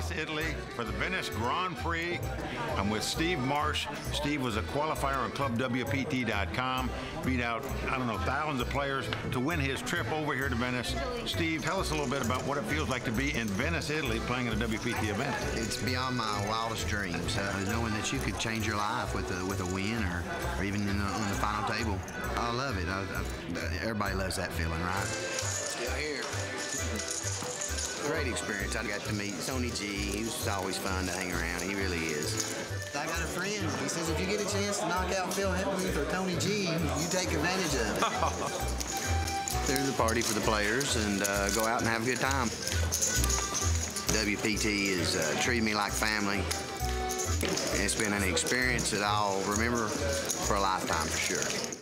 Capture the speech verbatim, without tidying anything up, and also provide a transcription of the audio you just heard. Venice, Italy for the Venice Grand Prix. I'm with Steve Marsh. Steve was a qualifier on club W P T dot com, beat out, I don't know, thousands of players to win his trip over here to Venice. Steve, tell us a little bit about what it feels like to be in Venice, Italy, playing at a W P T event. It's beyond my wildest dreams, uh, knowing that you could change your life with a, with a win or, or even in the, on the final table. I love it. I, I, everybody loves that feeling, right? Still here. Great experience. I got to meet Tony G. He was always fun to hang around. He really is. I got a friend. He says if you get a chance to knock out Phil Helmuth or Tony G, you take advantage of it. There's a party for the players and uh, go out and have a good time. W P T is uh, treating me like family. It's been an experience that I'll remember for a lifetime for sure.